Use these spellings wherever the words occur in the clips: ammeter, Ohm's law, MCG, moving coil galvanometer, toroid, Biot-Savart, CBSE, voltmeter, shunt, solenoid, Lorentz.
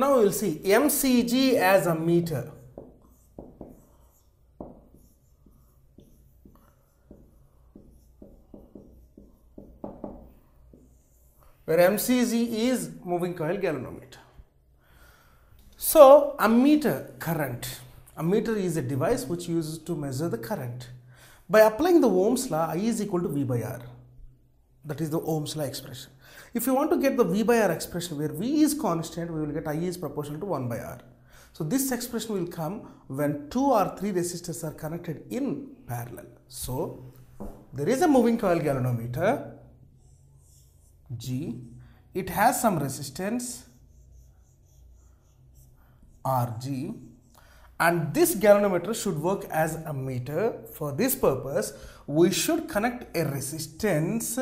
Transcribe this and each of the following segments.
Now we will see MCG as a meter. Where MCG is moving coil galvanometer. So, ammeter current. Ammeter is a device which uses to measure the current. By applying the Ohm's law, I is equal to V by R. That is the Ohm's law expression. If you want to get the V by R expression where V is constant, we will get I is proportional to 1 by R. So, this expression will come when 2 or 3 resistors are connected in parallel. So, there is a moving coil galvanometer. G, it has some resistance Rg, and this galvanometer should work as a meter. For this purpose, we should connect a resistance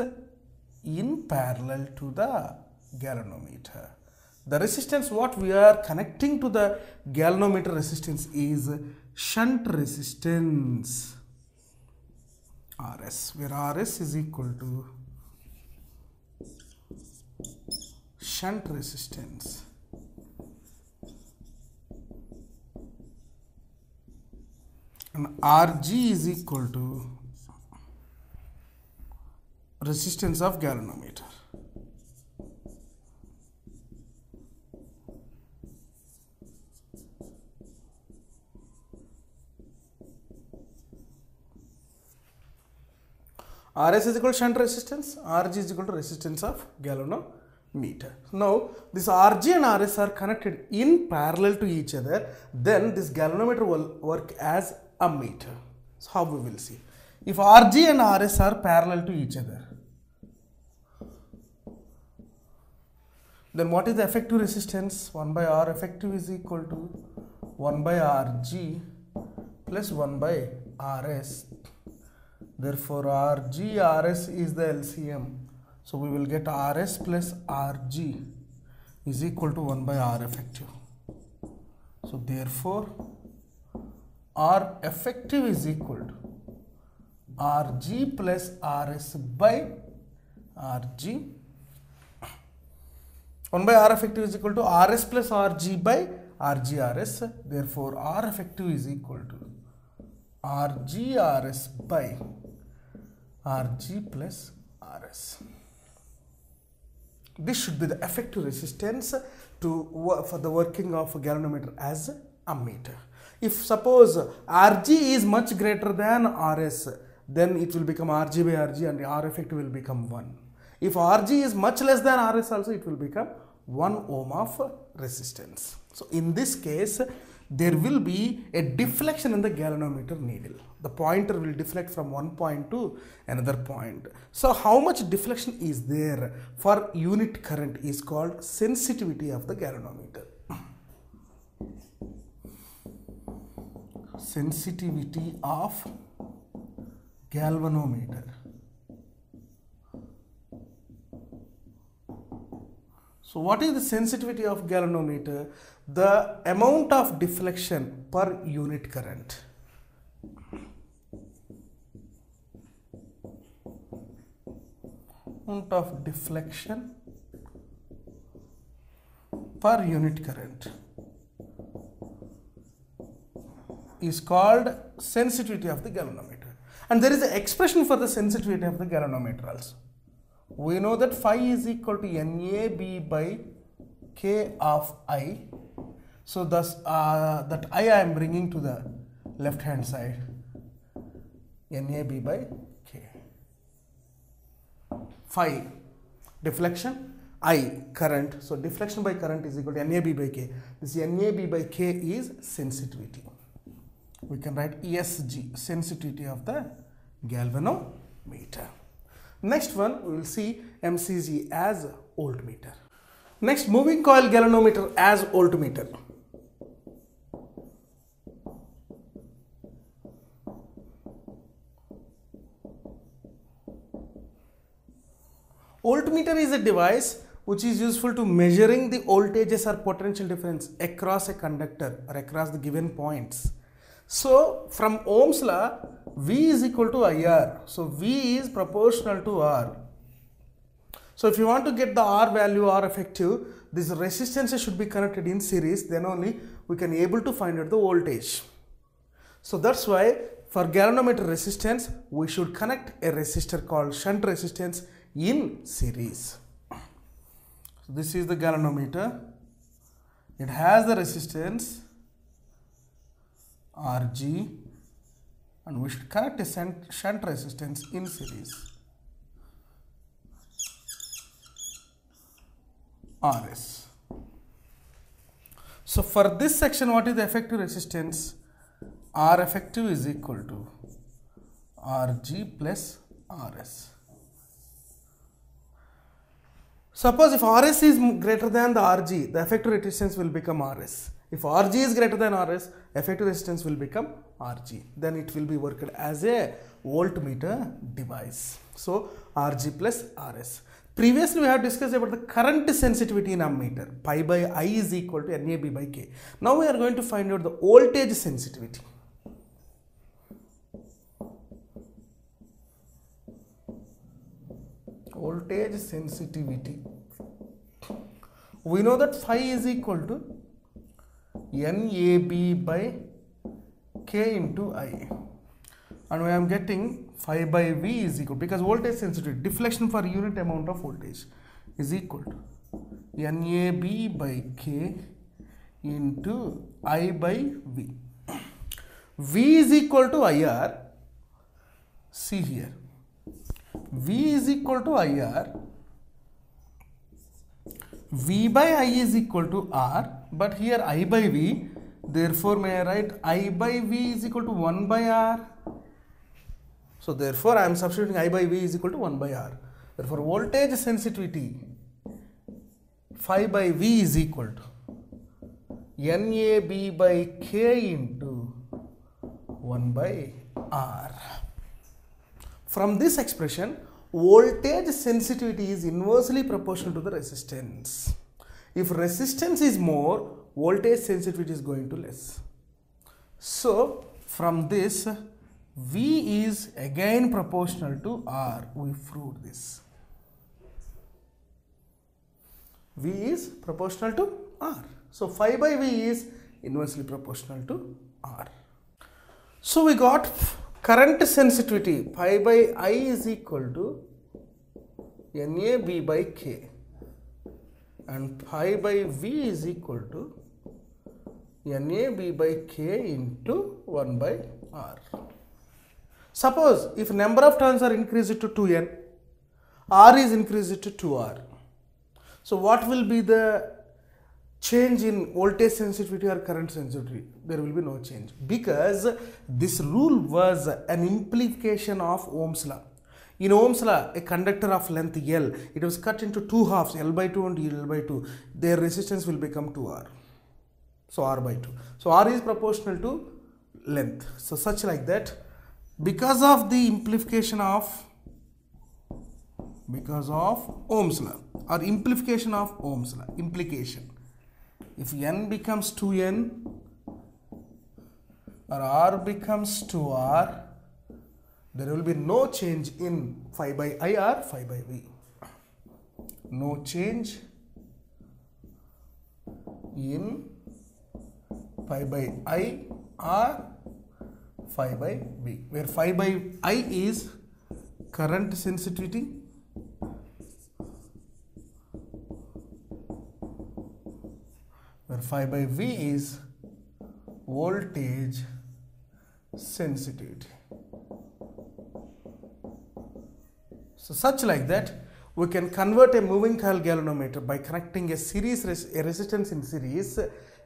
in parallel to the galvanometer. The resistance what we are connecting to the galvanometer resistance is shunt resistance Rs, where Rs is equal to shunt resistance and Rg is equal to resistance of galvanometer. Rs is equal to shunt resistance, Rg is equal to resistance of galvanometer. Now, this Rg and Rs are connected in parallel to each other, then this galvanometer will work as a meter. So, how we will see? If Rg and Rs are parallel to each other, then what is the effective resistance? 1 by R effective is equal to 1 by Rg plus 1 by Rs. Therefore, Rg Rs is the LCM. So, we will get Rs plus Rg is equal to 1 by R effective. So, therefore, R effective is equal to Rg plus Rs by Rg. 1 by R effective is equal to Rs plus Rg by Rg Rs. Therefore, R effective is equal to Rg Rs by Rg plus Rs. This should be the effective resistance for the working of a galvanometer as a meter. If suppose Rg is much greater than Rs, then it will become Rg by Rg and R effective will become 1. If Rg is much less than Rs also, it will become 1 ohm of resistance. So, in this case, there will be a deflection in the galvanometer needle. The pointer will deflect from one point to another point. So, how much deflection is there for unit current is called sensitivity of the galvanometer. Sensitivity of galvanometer. So, what is the sensitivity of galvanometer? The amount of deflection per unit current. Amount of deflection per unit current is called sensitivity of the galvanometer. And there is an expression for the sensitivity of the galvanometer also. We know that phi is equal to NAB by K of I. So, thus, that I am bringing to the left hand side, NAB by K. Phi, deflection, I, current. So, deflection by current is equal to NAB by K. This NAB by K is sensitivity. We can write ESG, sensitivity of the galvanometer. Next one, we will see MCG as voltmeter. Next, moving coil galvanometer as voltmeter. Voltmeter is a device which is useful to measuring the voltages or potential difference across a conductor or across the given points. So, from Ohm's law, V is equal to IR. So, V is proportional to R. So, if you want to get the R value, R effective, these resistances should be connected in series, then only we can able to find out the voltage. So that's why for galvanometer resistance, we should connect a resistor called shunt resistance in series. So this is the galvanometer. It has the resistance Rg and we should connect a shunt resistance in series Rs. So for this section, what is the effective resistance? R effective is equal to Rg plus Rs. Suppose if Rs is greater than the Rg, the effective resistance will become Rs. If Rg is greater than Rs, effective resistance will become Rg. Then it will be worked as a voltmeter device. So Rg plus Rs. Previously, we have discussed about the current sensitivity in ammeter. Pi by I is equal to NAB by K. Now we are going to find out the voltage sensitivity. Voltage sensitivity. We know that phi is equal to NAB by K into I. And I am getting phi by V is equal, because voltage sensitivity, deflection for unit amount of voltage, is equal to NAB by K into I by V. V is equal to IR. See here. V is equal to IR. V by I is equal to R. But here I by V. Therefore, may I write I by V is equal to 1 by R. So therefore, I am substituting I by V is equal to 1 by R. Therefore, voltage sensitivity phi by V is equal to NAB by K into 1 by R. From this expression, voltage sensitivity is inversely proportional to the resistance. If resistance is more, voltage sensitivity is going to less. So from this, V is again proportional to R. We proved this. V is proportional to R. So phi by V is inversely proportional to R. So we got current sensitivity. Pi by I is equal to NAB by K. And phi by V is equal to NAB by K into 1 by R. Suppose if number of turns are increased to 2n, R is increased to 2r. So what will be the change in voltage sensitivity or current sensitivity? There will be no change, because this rule was an implication of Ohm's law. In Ohm's law, a conductor of length L, it was cut into two halves, L by 2 and L by 2. Their resistance will become 2r. So R by 2. So R is proportional to length. So such like that. Because of Ohm's law or implication of Ohm's law, implication. If n becomes 2n or R becomes 2r, there will be no change in phi by I or phi by V. No change in phi by I or phi by V, where phi by I is current sensitivity where phi by V is voltage sensitivity. So such like that, we can convert a moving coil galvanometer by connecting a resistance in series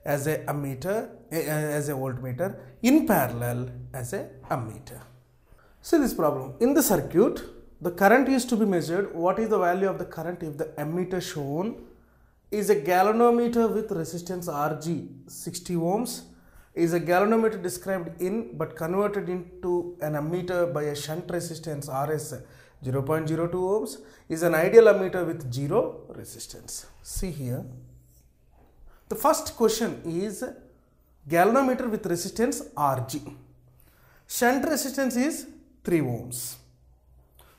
as a ammeter, as a voltmeter, in parallel as a ammeter. See this problem. In the circuit, the current is to be measured. What is the value of the current if the ammeter shown is a galvanometer with resistance Rg 60 ohms, is a galvanometer described in but converted into an ammeter by a shunt resistance Rs 0.02 ohms, is an ideal ammeter with zero resistance. See here. The first question is galvanometer with resistance Rg. Shunt resistance is 3 ohms.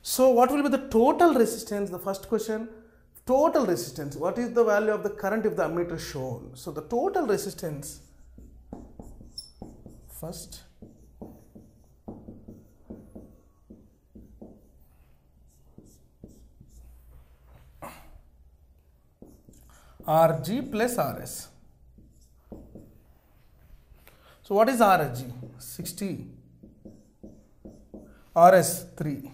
So what will be the total resistance? The first question, Total resistance, what is the value of the current if the ammeter is shown? So the total resistance first Rg plus Rs. So what is Rg? 60, Rs 3,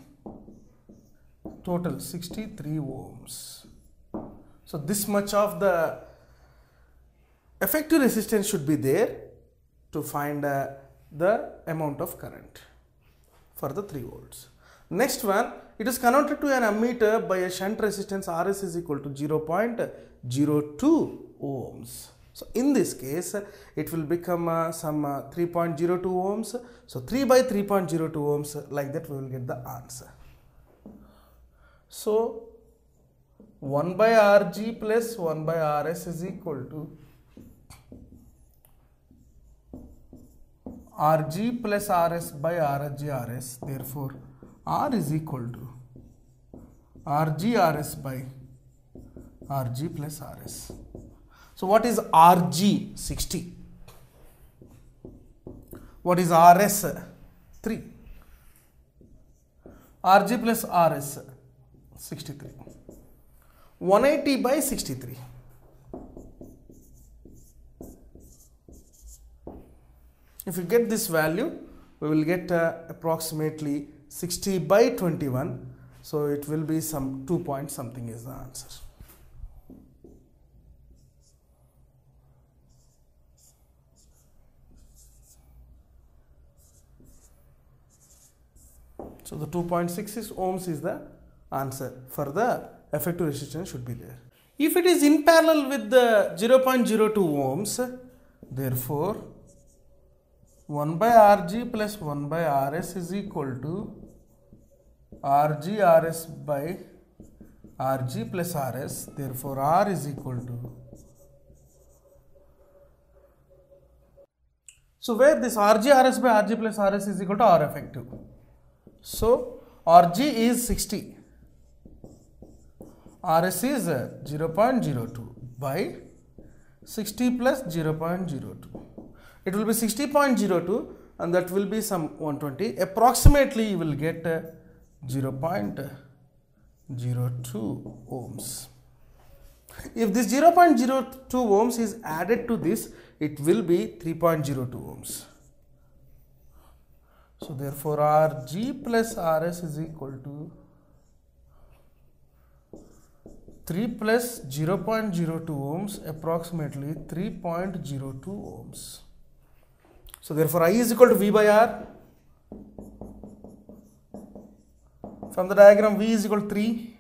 total 63 ohms. So this much of the effective resistance should be there to find the amount of current for the 3 volts. Next one, it is connected to an ammeter by a shunt resistance Rs is equal to 0.02 ohms. So in this case, it will become some 3.02 ohms. So 3 by 3.02 ohms, like that we will get the answer. So 1 by Rg plus 1 by Rs is equal to Rg plus Rs by Rg Rs. Therefore, R is equal to Rg Rs by Rg plus Rs. So what is Rg? 60. What is Rs? 3. Rg plus Rs, 63. 180 by 63. If you get this value, we will get approximately 60 by 21. So it will be some 2 point something is the answer. So the 2.66 ohms is the answer for the effective resistance should be there. If it is in parallel with the 0.02 ohms, therefore 1 by Rg plus 1 by Rs is equal to Rg Rs by Rg plus Rs. Therefore, R is equal to. So where this Rg Rs by Rg plus Rs is equal to R effective. So Rg is 60, Rs is 0.02 by 60 plus 0.02. It will be 60.02 and that will be some 120. Approximately you will get 0.02 ohms. If this 0.02 ohms is added to this, it will be 3.02 ohms. So therefore, Rg plus Rs is equal to 3 plus 0.02 ohms, approximately 3.02 ohms. So therefore, I is equal to V by R. From the diagram, V is equal to 3,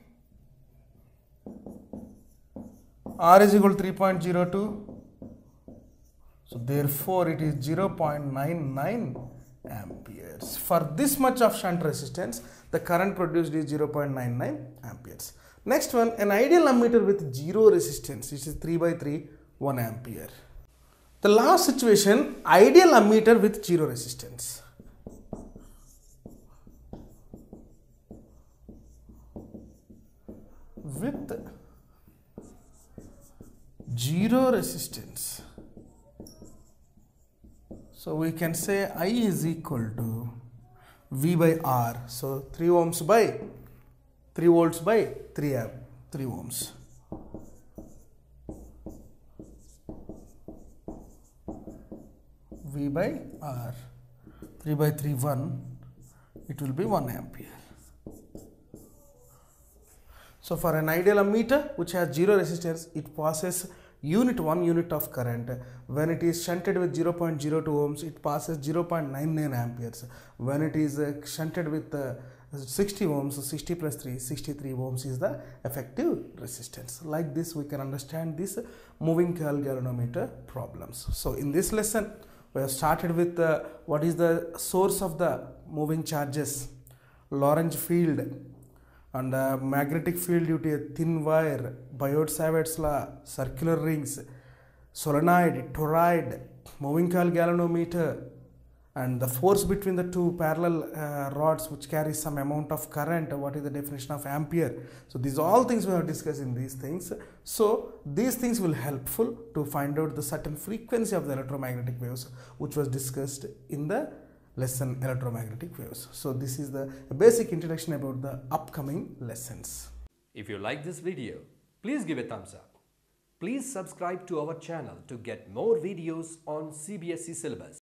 R is equal to 3.02. So therefore, it is 0.99 amperes. For this much of shunt resistance, the current produced is 0.99 amperes. Next one, an ideal ammeter with zero resistance, which is 3 by 3, 1 ampere. The last situation, ideal ammeter with zero resistance. With zero resistance. So we can say I is equal to V by R. So 3 ohms by 3 volts by 3 amp, 3 ohms. V by R, 3 by 3, 1, it will be 1 ampere. So for an ideal ammeter which has zero resistance, it passes one unit of current. When it is shunted with 0.02 ohms, it passes 0.99 amperes. When it is shunted with 60 ohms, 60 plus 3, 63 ohms is the effective resistance. Like this, we can understand this moving coil galvanometer problems. So in this lesson, we have started with what is the source of the moving charges, Lorentz field and magnetic field due to a thin wire, Biot-Savart's law, circular rings, solenoid, toroid, moving coil galvanometer and the force between the two parallel rods which carries some amount of current, what is the definition of ampere. So these all things we have discussed in these things. So these things will helpful to find out the certain frequency of the electromagnetic waves which was discussed in the lesson electromagnetic waves. So this is the basic introduction about the upcoming lessons. If you like this video, please give a thumbs up. Please subscribe to our channel to get more videos on CBSE syllabus.